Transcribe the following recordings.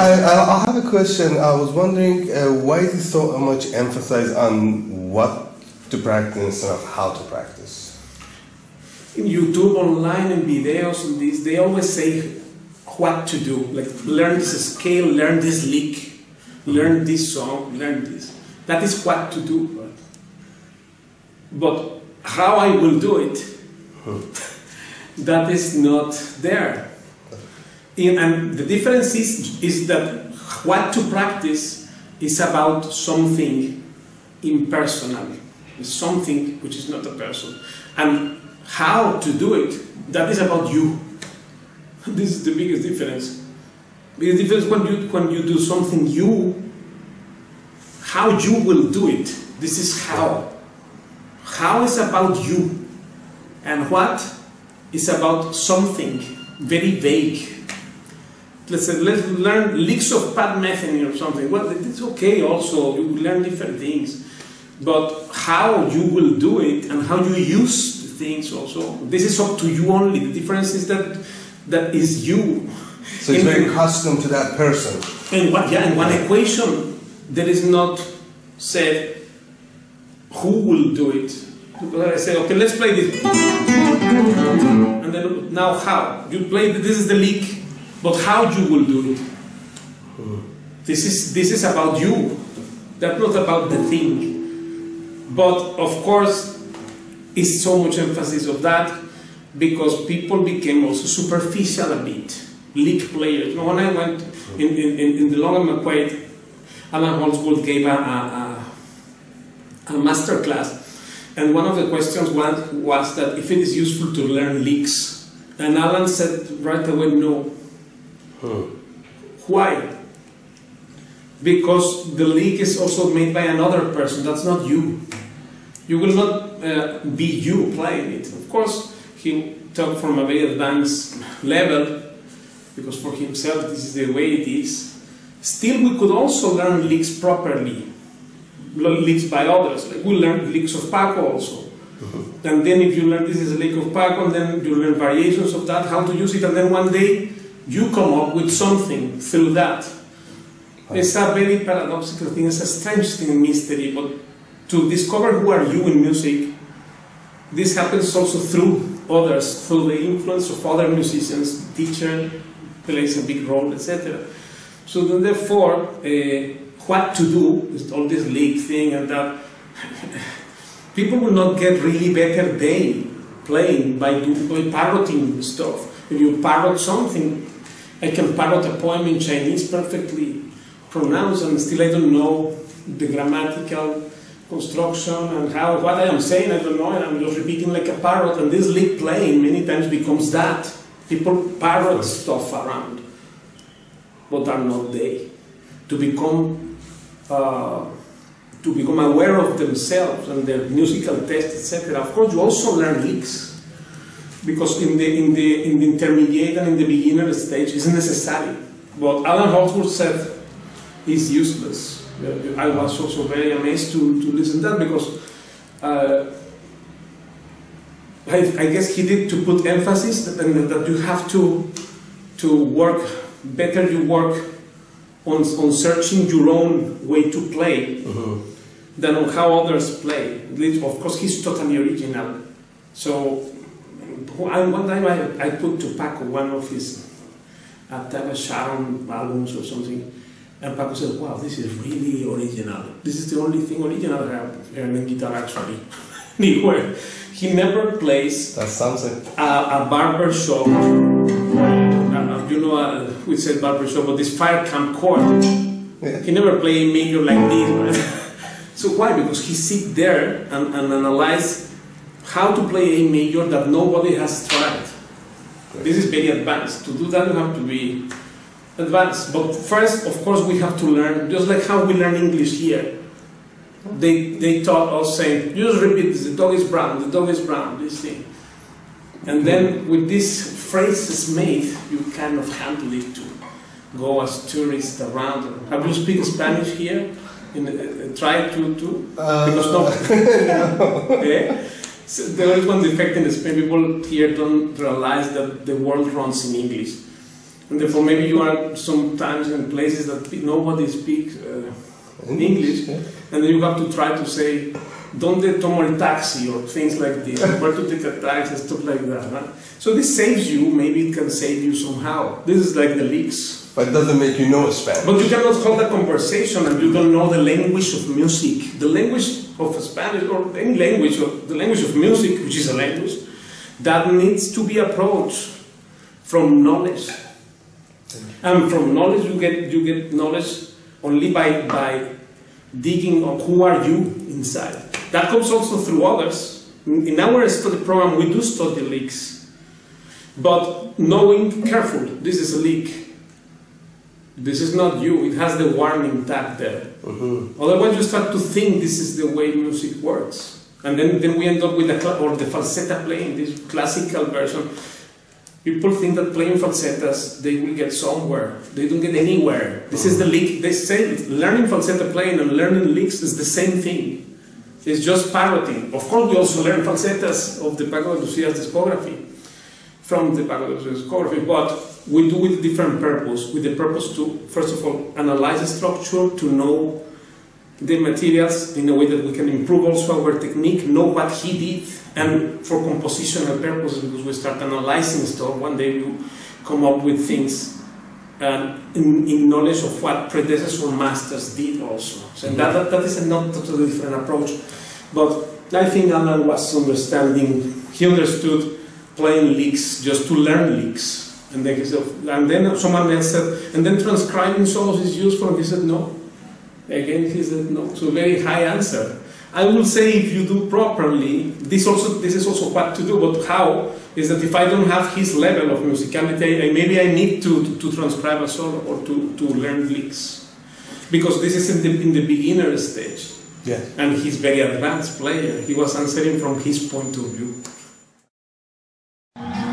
I have a question. I was wondering why is there so much emphasis on what to practice and how to practice? In YouTube, online, and videos, and this, they always say what to do. Like, learn this scale, learn this lick, learn this song, learn this. That is what to do. Right? But how I will do it, that is not there. And the difference is that what to practice is about something impersonal, something which is not a person. And how to do it, that is about you. This is the biggest difference. Because the difference when you do something you, how you will do it, this is how. How is about you. And what is about something very vague. Let's say, let's learn licks of Pat Metheny or something. Well, it's okay also, you will learn different things. But how you will do it and how you use things also, this is up to you only. The difference is that is you. So it's very custom to that person. And in one equation, there is not said who will do it. I say, okay, let's play this. And then, now how? You play, this is the lick. But how you will do it, this is about you, that's not about the thing. But of course, it's so much emphasis of that, because people became also superficial a bit, league players. You know, when I went in the Long and McQuaid, Alan Holdsworth gave a master class, and one of the questions was that if it is useful to learn leagues, and Alan said right away no. Why? Because the leak is also made by another person, that's not you. You will not be you playing it. Of course, he talked from a very advanced level, because for himself this is the way it is. Still, we could also learn leaks properly, leaks by others. Like we learned leaks of Paco also. And then if you learn this is a leak of Paco, and then you learn variations of that, how to use it, and then one day you come up with something through that. It's a very paradoxical thing, it's a strange thing, mystery, but to discover who are you in music, this happens also through others, through the influence of other musicians, the teacher plays a big role, etc. So then, therefore, what to do is all this league thing and that. People will not get really better day playing by parroting stuff. If you parrot something, I can parrot a poem in Chinese perfectly pronounced, and still I don't know the grammatical construction and how what I am saying, I don't know, and I'm just repeating like a parrot, and this lick playing many times becomes that. People parrot stuff around, but are not they. To become aware of themselves and their musical taste, etc. Of course, you also learn licks. Because in the intermediate and in the beginner stage, it's necessary. But Alan Holdsworth said, it's useless. I was also very amazed to listen to that, because I guess he did to put emphasis that you have to work, better you work on searching your own way to play than on how others play. Of course, he's totally original. So, one time I put to Paco one of his Sharon albums or something, And Paco says, wow, this is really original. This is the only thing original I have in guitar, actually. Anyway, he never plays a barber shop. You know, we said barber shop, but this fire camp chord. Yeah. He never played major like this. Right? So why? Because he sit there and analyze how to play a major that nobody has tried. Right. This is very advanced. To do that, you have to be advanced. But first, of course, we have to learn, just like how we learn English here. They taught us saying, you just repeat this, the dog is brown, this thing. And then with these phrases made, you kind of handle it to go as tourists around. Have you speak Spanish here? Try to? Because no. Okay. So there is one defect in Spanish. People here don't realize that the world runs in English. And therefore maybe you are sometimes in places that nobody speaks in English, and then you have to try to say, donde tomo el taxi, or things like this, where to take a taxi, stuff like that. Right? So this saves you, maybe it can save you somehow. This is like the leaks. But it doesn't make you know Spanish. But you cannot hold a conversation and you don't know the language of music. The language of Spanish, or any language, or the language of music, which is a language, that needs to be approached from knowledge. And from knowledge you get knowledge only by digging on who are you inside. That comes also through others. In our study program, we do study leaks, but knowing carefully, this is a leak. This is not you. It has the warning tag there. Mm-hmm. Otherwise, you start to think this is the way music works, and then we end up with the falsetta playing, this classical version. People think that playing falsettas, they will get somewhere. They don't get anywhere. This is the leak. They say learning falsetta playing and learning leaks is the same thing. It's just parodying. Of course, we also learn falsettas of the Paco de Lucia's discography, from the Paco de Lucia's discography, but we do with a different purpose, with the purpose to, first of all, analyze the structure, to know the materials in a way that we can improve also our technique, know what he did, and for compositional purposes, because we start analyzing stuff, one day we come up with things in knowledge of what predecessor masters did also. So that is not totally different approach, but I think Alan was understanding, he understood playing licks just to learn licks. And then someone else said, and then transcribing solos is useful, and he said no. Again, he said no. So very high answer. I will say if you do properly, this is also what to do, but how is that if I don't have his level of musicality, maybe I need to transcribe a solo or to learn licks. Because this is in the beginner stage. Yeah. And he's a very advanced player. He was answering from his point of view.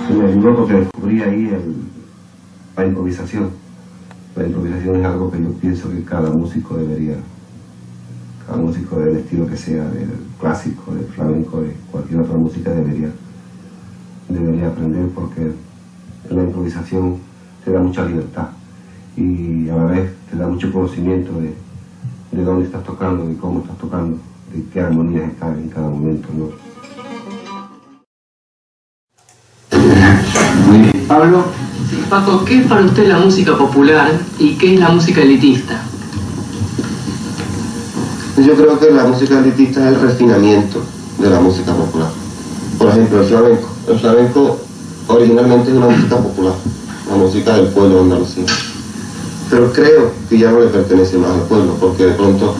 Me ayudó porque descubrí ahí la improvisación. La improvisación es algo que yo pienso que cada músico del estilo que sea, del clásico, del flamenco, de cualquier otra música debería aprender, porque la improvisación te da mucha libertad y a la vez te da mucho conocimiento de dónde estás tocando, de cómo estás tocando, de qué armonías estás en cada momento, ¿no? Muy bien, Pablo. Paco, ¿qué es para usted la música popular y qué es la música elitista? Yo creo que la música elitista es el refinamiento de la música popular. Por ejemplo, el flamenco. El flamenco originalmente es una música popular, la música del pueblo de Andalucía. Pero creo que ya no le pertenece más al pueblo, porque de pronto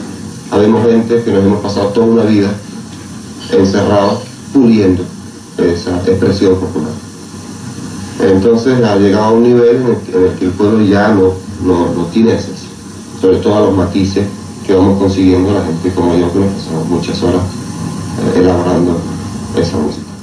habemos gente que nos hemos pasado toda una vida encerrados puliendo esa expresión popular. Entonces ha llegado a un nivel en el que el pueblo ya no tiene acceso, sobre todo a los matices que vamos consiguiendo la gente como yo, que nos pasamos muchas horas elaborando esa música.